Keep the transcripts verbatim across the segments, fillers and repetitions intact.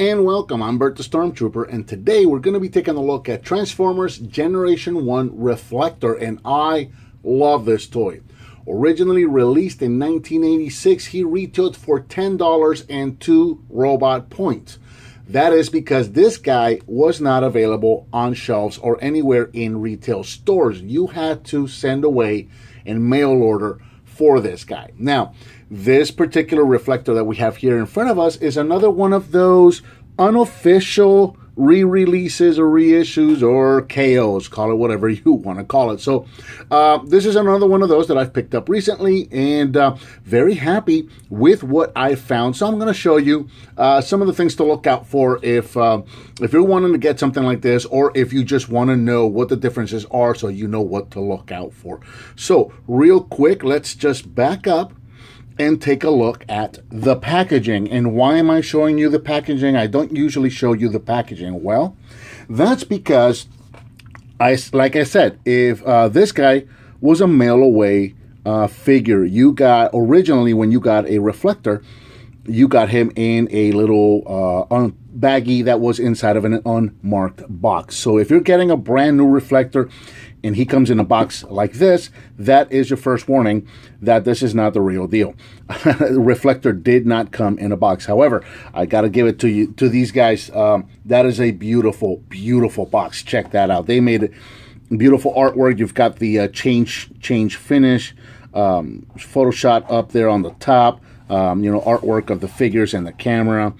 and welcome. I'm Bert the Stormtrooper, and today we're going to be taking a look at Transformers Generation One Reflector, and I love this toy. Originally released in nineteen eighty-six, he retailed for ten dollars and two robot points. That is because this guy was not available on shelves or anywhere in retail stores. You had to send away and mail order for this guy. Now, this particular reflector that we have here in front of us is another one of those unofficial re-releases or reissues or K Os, call it whatever you want to call it. So uh, this is another one of those that I've picked up recently, and uh, very happy with what I found. So I'm going to show you uh, some of the things to look out for if, uh, if you're wanting to get something like this, or if you just want to know what the differences are so you know what to look out for. So real quick, let's just back up and take a look at the packaging. And why am I showing you the packaging? I don't usually show you the packaging. Well, that's because, I, like I said, if uh, this guy was a mail-away uh, figure, you got, originally when you got a reflector, you got him in a little uh, baggie that was inside of an unmarked box. So if you're getting a brand new reflector, and he comes in a box like this, that is your first warning that this is not the real deal. The reflector did not come in a box. However, I got to give it to you, to these guys. Um, that is a beautiful, beautiful box. Check that out. They made beautiful artwork. You've got the uh, change, change finish, um, Photoshop up there on the top. Um, you know, artwork of the figures and the camera.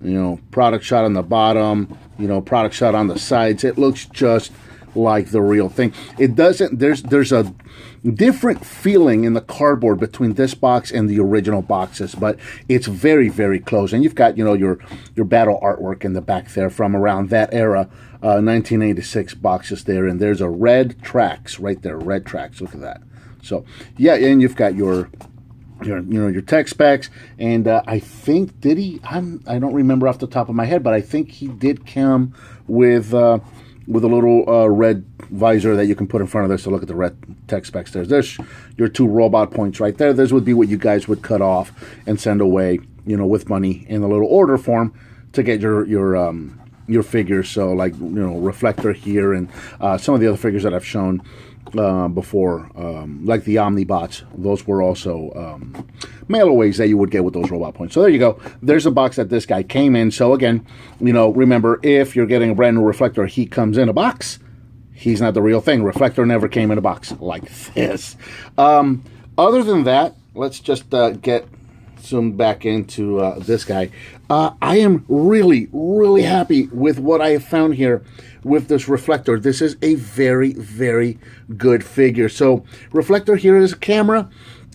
You know, product shot on the bottom. You know, product shot on the sides. It looks just like the real thing. It doesn't, there's there's a different feeling in the cardboard between this box and the original boxes, but it's very, very close. And you've got, you know, your your battle artwork in the back there from around that era, uh, nineteen eighty-six boxes there, and there's a red tracks right there, red tracks, look at that. So yeah, and you've got your Your, you know, your tech specs, and uh, I think, did he, I'm, I don't remember off the top of my head, but I think he did come with uh, with a little uh, red visor that you can put in front of this to look at the red tech specs there. There's your two robot points right there. Those would be what you guys would cut off and send away, you know, with money in the little order form to get your, your, um, your figures. So like, you know, Reflector here, and uh, some of the other figures that I've shown Uh, before, um, like the Omnibots, those were also um, mail-aways that you would get with those robot points. So there you go. There's a box that this guy came in. So again, you know, remember, if you're getting a brand new reflector, he comes in a box. He's not the real thing. Reflector never came in a box like this. Um, other than that, let's just uh, get zoom back into uh, this guy. Uh, I am really, really happy with what I have found here with this reflector. This is a very, very good figure. So reflector here is a camera,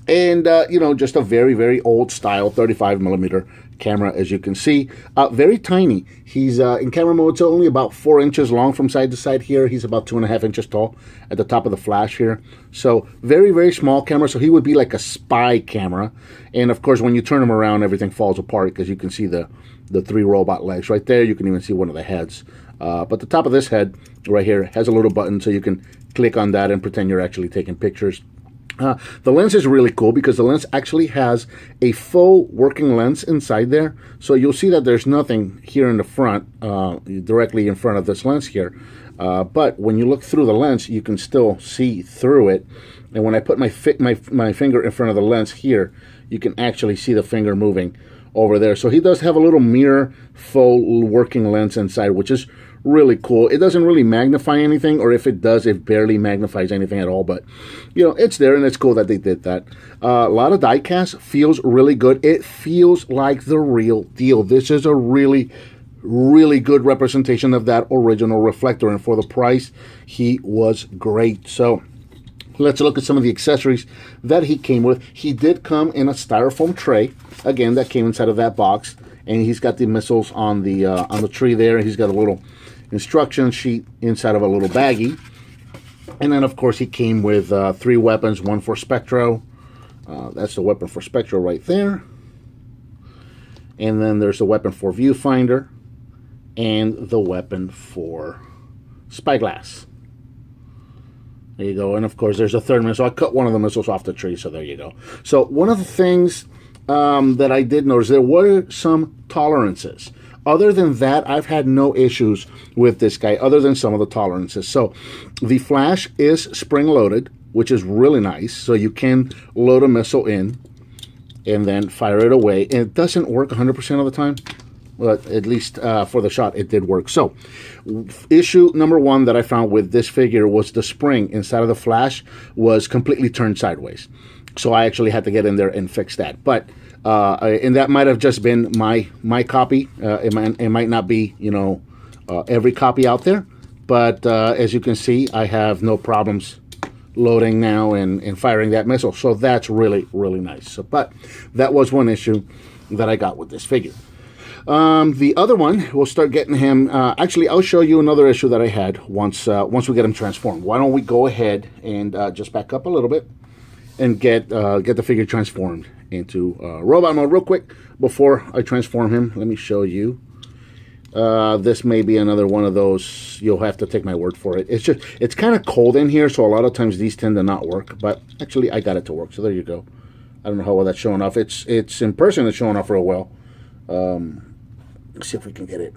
and uh, you know, just a very, very old style thirty-five millimeter camera, as you can see. Uh, very tiny. He's uh, in camera mode, so only about four inches long from side to side here. He's about two and a half inches tall at the top of the flash here. So very, very small camera. So he would be like a spy camera. And of course, when you turn him around, everything falls apart because you can see the, the three robot legs right there. You can even see one of the heads. Uh, but the top of this head right here has a little button, so you can click on that and pretend you're actually taking pictures. Uh, the lens is really cool because the lens actually has a faux working lens inside there. So you'll see that there's nothing here in the front, uh, directly in front of this lens here. Uh, but when you look through the lens, you can still see through it. And when I put my, fi my, my finger in front of the lens here, you can actually see the finger moving over there. So he does have a little mirror faux working lens inside, which is really cool. It doesn't really magnify anything, or if it does, it barely magnifies anything at all, but you know, it's there, and it's cool that they did that. Uh, a lot of die cast. Feels really good. It feels like the real deal. This is a really, really good representation of that original reflector, and for the price, he was great. So let's look at some of the accessories that he came with. He did come in a styrofoam tray, again, that came inside of that box, and he's got the missiles on the uh, on the tree there. He's got a little instruction sheet inside of a little baggie. And then, of course, he came with uh, three weapons, one for Spectro. Uh, that's the weapon for Spectro right there. And then there's the weapon for Viewfinder and the weapon for Spyglass. There you go. And of course, there's a third missile. I cut one of the missiles off the tree, so there you go. So one of the things um, that I did notice, there were some tolerances. Other than that, I've had no issues with this guy, other than some of the tolerances. So the Flash is spring-loaded, which is really nice. So you can load a missile in and then fire it away. And it doesn't work one hundred percent of the time, but at least uh, for the shot, it did work. So issue number one that I found with this figure was the spring inside of the Flash was completely turned sideways. So I actually had to get in there and fix that. But uh, and that might have just been my my copy. Uh, it, might, it might not be, you know, uh, every copy out there. But uh, as you can see, I have no problems loading now and, and firing that missile. So that's really, really nice. So, but that was one issue that I got with this figure. Um, the other one, we'll start getting him. Uh, actually, I'll show you another issue that I had once uh, once we get him transformed. Why don't we go ahead and uh, just back up a little bit and get uh, get the figure transformed into uh, robot mode real quick before I transform him. Let me show you. Uh, this may be another one of those, you'll have to take my word for it. It's just, it's kind of cold in here, so a lot of times these tend to not work, but actually I got it to work, so there you go. I don't know how well that's showing off. It's, it's in person, it's showing off real well. Um, let's see if we can get it.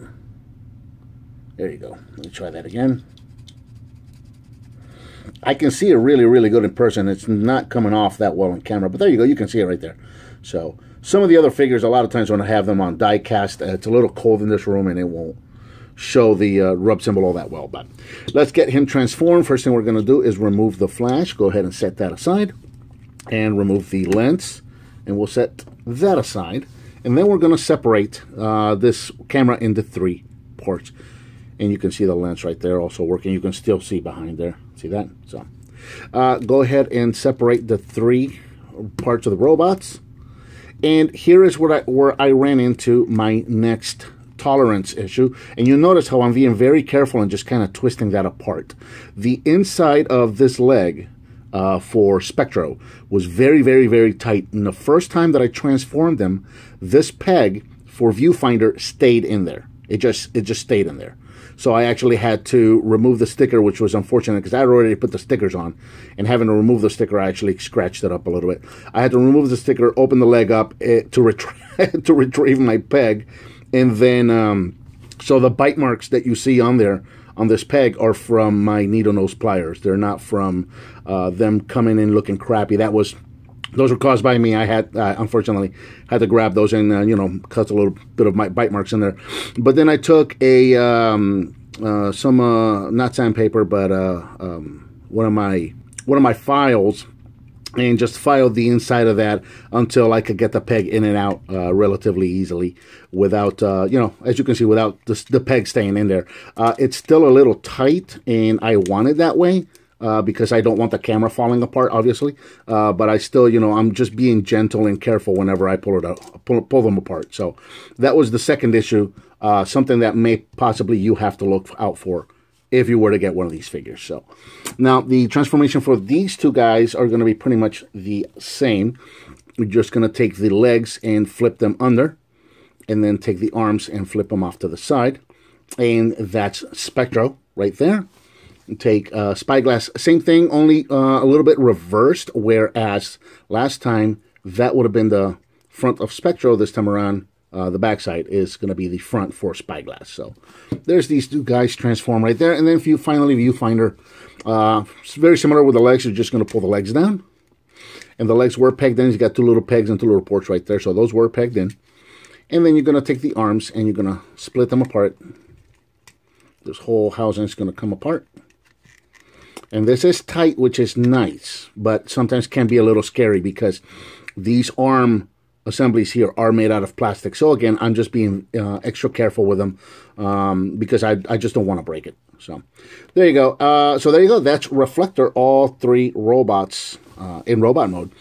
There you go. Let me try that again. I can see it really, really good in person. It's not coming off that well on camera, but there you go. You can see it right there. So some of the other figures, a lot of times when I have them on die cast, uh, it's a little cold in this room and it won't show the uh, rub symbol all that well. But let's get him transformed. First thing we're going to do is remove the Flash. Go ahead and set that aside and remove the lens, and we'll set that aside. And then we're going to separate uh, this camera into three parts. And you can see the lens right there also working. You can still see behind there. See that? So uh, go ahead and separate the three parts of the robots. And here is where I, where I ran into my next tolerance issue. And you notice how I'm being very careful and just kind of twisting that apart. The inside of this leg uh, for Spectro was very, very, very tight. And the first time that I transformed him, this peg for Viewfinder stayed in there. It just, it just stayed in there. So I actually had to remove the sticker, which was unfortunate because I had already put the stickers on. And having to remove the sticker, I actually scratched it up a little bit. I had to remove the sticker, open the leg up uh, to, ret to retrieve my peg. And then, um, so the bite marks that you see on there, on this peg, are from my needle nose pliers. They're not from uh, them coming in looking crappy. That was... Those were caused by me. I had, uh, unfortunately, had to grab those and, uh, you know, cut a little bit of my bite marks in there. But then I took a, um, uh, some, uh, not sandpaper, but uh, um, one of my, one of my files and just filed the inside of that until I could get the peg in and out uh, relatively easily without, uh, you know, as you can see, without the, the peg staying in there. Uh, it's still a little tight, and I want it that way. Uh, because I don't want the camera falling apart, obviously. Uh, but I still, you know, I'm just being gentle and careful whenever I pull it out, pull, pull them apart. So that was the second issue, uh, something that may possibly you have to look out for if you were to get one of these figures. So now the transformation for these two guys are going to be pretty much the same. We're just going to take the legs and flip them under, and then take the arms and flip them off to the side. And that's Spectro right there. Take uh, Spyglass, same thing, only uh, a little bit reversed, whereas last time that would have been the front of Spectro. This time around, uh, the backside is going to be the front for Spyglass. So there's these two guys transform right there. And then if you finally Viewfinder, uh, it's very similar with the legs. You're just going to pull the legs down, and the legs were pegged in. He's got two little pegs and two little ports right there, so those were pegged in. And then you're going to take the arms and you're going to split them apart. This whole housing is going to come apart. And this is tight, which is nice, but sometimes can be a little scary because these arm assemblies here are made out of plastic. So again, I'm just being uh, extra careful with them um, because I, I just don't want to break it. So there you go. Uh, so there you go. That's Reflector, all three robots uh, in robot mode.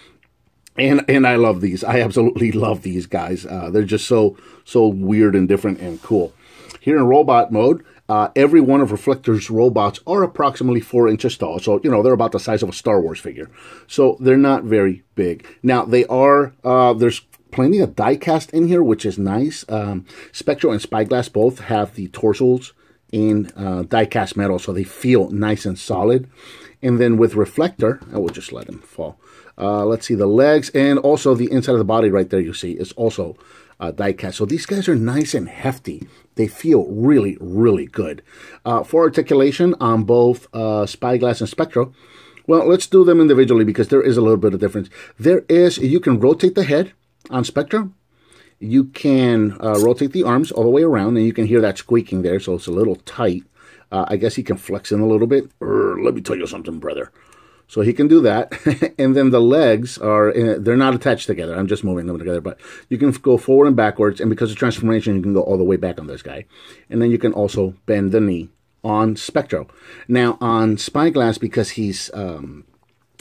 And and I love these. I absolutely love these guys. Uh, they're just so, so weird and different and cool. Here in robot mode, Uh, every one of Reflector's robots are approximately four inches tall. So, you know, they're about the size of a Star Wars figure. So they're not very big. Now, they are, uh, there's plenty of die cast in here, which is nice. Um, Spectro and Spyglass both have the torsos in uh, die cast metal, so they feel nice and solid. And then with Reflector, I will just let him fall. Uh, let's see the legs, and also the inside of the body right there, you see, is also uh, die cast. So these guys are nice and hefty. They feel really, really good. Uh, for articulation on both uh, Spyglass and Spectro, well, let's do them individually because there is a little bit of difference. There is, you can rotate the head on Spectro. You can uh, rotate the arms all the way around, and you can hear that squeaking there, so it's a little tight. Uh, I guess he can flex in a little bit. Urgh, let me tell you something, brother. So he can do that. And then the legs are, they're not attached together. I'm just moving them together. But you can go forward and backwards. And because of transformation, you can go all the way back on this guy. And then you can also bend the knee on Spectro. Now, on Spyglass, because he's um,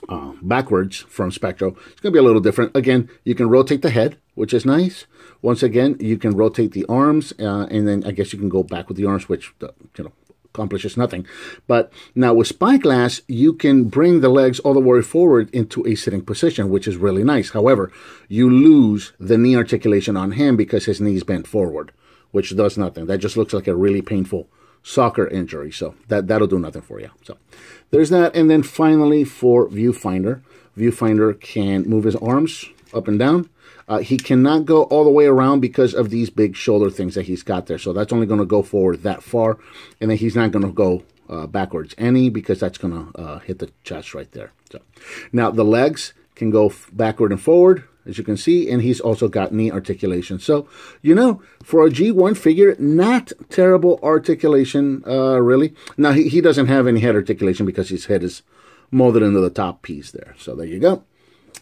uh, backwards from Spectro, it's going to be a little different. Again, you can rotate the head, which is nice. Once again, you can rotate the arms. Uh, and then I guess you can go back with the arms, which, you know, accomplishes nothing. But now with Spyglass, you can bring the legs all the way forward into a sitting position, which is really nice. However, you lose the knee articulation on him because his knee's bent forward, which does nothing. That just looks like a really painful soccer injury. So that, that'll do nothing for you. So there's that. And then finally for Viewfinder, Viewfinder can move his arms up and down. Uh, he cannot go all the way around because of these big shoulder things that he's got there. So that's only going to go forward that far. And then he's not going to go uh, backwards any because that's going to uh, hit the chest right there. So now the legs can go backward and forward, as you can see. And he's also got knee articulation. So, you know, for a G one figure, not terrible articulation, uh, really. Now, he, he doesn't have any head articulation because his head is molded into the top piece there. So there you go.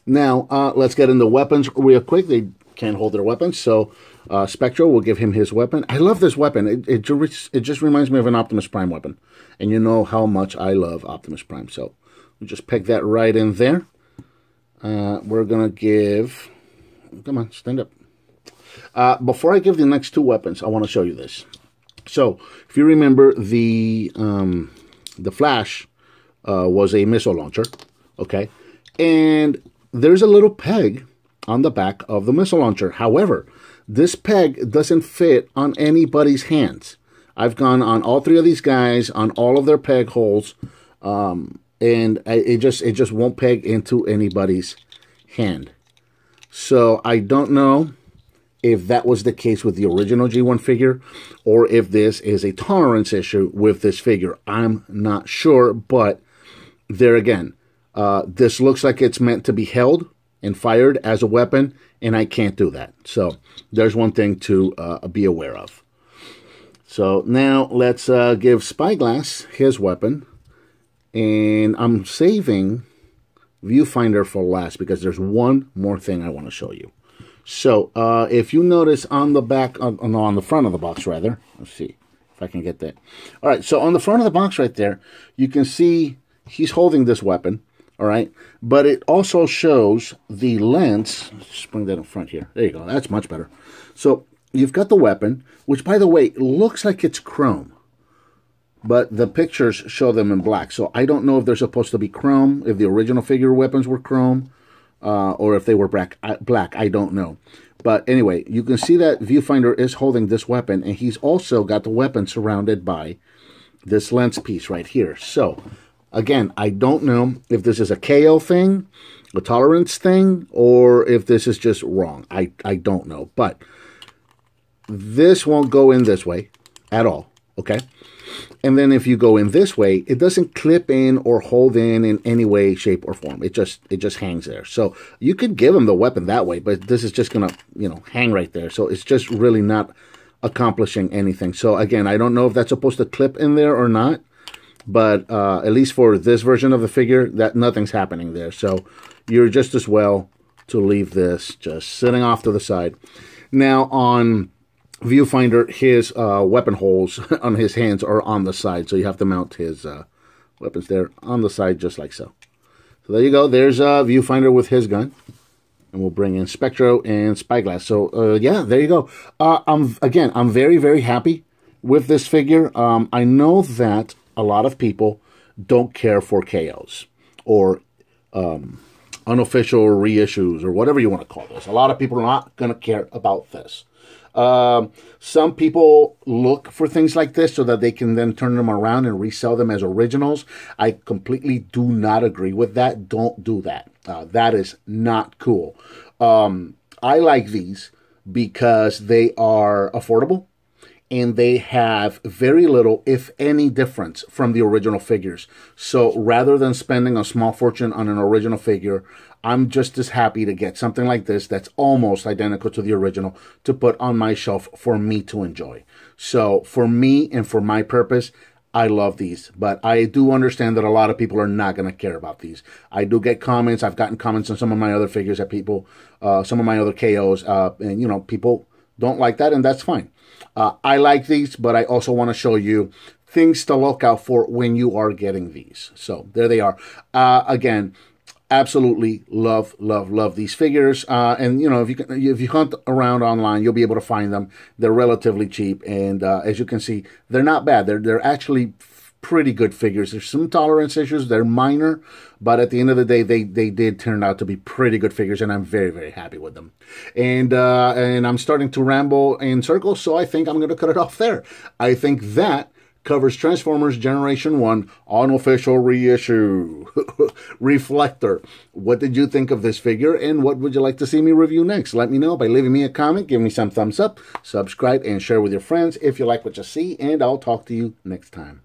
Now, uh, let's get into weapons real quick. They can't hold their weapons, so uh, Spectro will give him his weapon. I love this weapon. It, it, it just reminds me of an Optimus Prime weapon, and you know how much I love Optimus Prime, so we'll just peg that right in there. Uh, we're going to give... Come on, stand up. Uh, before I give the next two weapons, I want to show you this. So, if you remember, the, um, the Flash uh, was a missile launcher, okay? And there's a little peg on the back of the missile launcher. However, this peg doesn't fit on anybody's hands. I've gone on all three of these guys, on all of their peg holes, um, and I, it just it just won't peg into anybody's hand. So I don't know if that was the case with the original G one figure or if this is a tolerance issue with this figure. I'm not sure, but there again, Uh, this looks like it's meant to be held and fired as a weapon, and I can't do that. So there's one thing to uh, be aware of. So now let's uh, give Spyglass his weapon. And I'm saving Viewfinder for last because there's one more thing I want to show you. So uh, if you notice on the back, of, no, on the front of the box rather. Let's see if I can get that. All right, so on the front of the box right there, you can see he's holding this weapon. All right, but it also shows the lens. Just bring that in front here. There you go. That's much better. So you've got the weapon, which, by the way, looks like it's chrome. But the pictures show them in black. So I don't know if they're supposed to be chrome, if the original figure weapons were chrome, uh, or if they were black. I, black. I don't know. But anyway, you can see that Viewfinder is holding this weapon, and he's also got the weapon surrounded by this lens piece right here. So... Again, I don't know if this is a K O thing, a tolerance thing, or if this is just wrong. I, I don't know, but this won't go in this way at all, okay? And then if you go in this way, it doesn't clip in or hold in in any way, shape, or form. It just it just hangs there. So you could give him the weapon that way, but this is just going to, you know, hang right there. So it's just really not accomplishing anything. So again, I don't know if that's supposed to clip in there or not. But uh, at least for this version of the figure, that nothing's happening there. So you're just as well to leave this just sitting off to the side. Now on Viewfinder, his uh, weapon holes on his hands are on the side. So you have to mount his uh, weapons there on the side just like so. So there you go. There's uh, Viewfinder with his gun. And we'll bring in Spectro and Spyglass. So uh, yeah, there you go. Uh, I'm, again, I'm very, very happy with this figure. Um, I know that... A lot of people don't care for K Os or um, unofficial reissues or whatever you want to call this. A lot of people are not going to care about this. Um, some people look for things like this so that they can then turn them around and resell them as originals. I completely do not agree with that. Don't do that. Uh, that is not cool. Um, I like these. because they are affordable and they have very little, if any, difference from the original figures. So rather than spending a small fortune on an original figure, I'm just as happy to get something like this that's almost identical to the original to put on my shelf for me to enjoy. So for me and for my purpose, I love these, but I do understand that a lot of people are not going to care about these. I do get comments. I've gotten comments on some of my other figures that people, uh, some of my other K Os, uh, and, you know, people don't like that, and that's fine. Uh, I like these, but I also want to show you things to look out for when you are getting these. So there they are. Uh, again, absolutely love, love, love these figures. Uh, and, you know, if you can, if you hunt around online, you'll be able to find them. They're relatively cheap. And uh, as you can see, they're not bad. They're, they're actually pretty good figures. There's some tolerance issues. They're minor. But at the end of the day, they, they did turn out to be pretty good figures. And I'm very, very happy with them. And, uh, and I'm starting to ramble in circles. So I think I'm going to cut it off there. I think that covers Transformers Generation One unofficial reissue. Reflector. What did you think of this figure, and what would you like to see me review next? Let me know by leaving me a comment, give me some thumbs up, subscribe, and share with your friends if you like what you see, and I'll talk to you next time.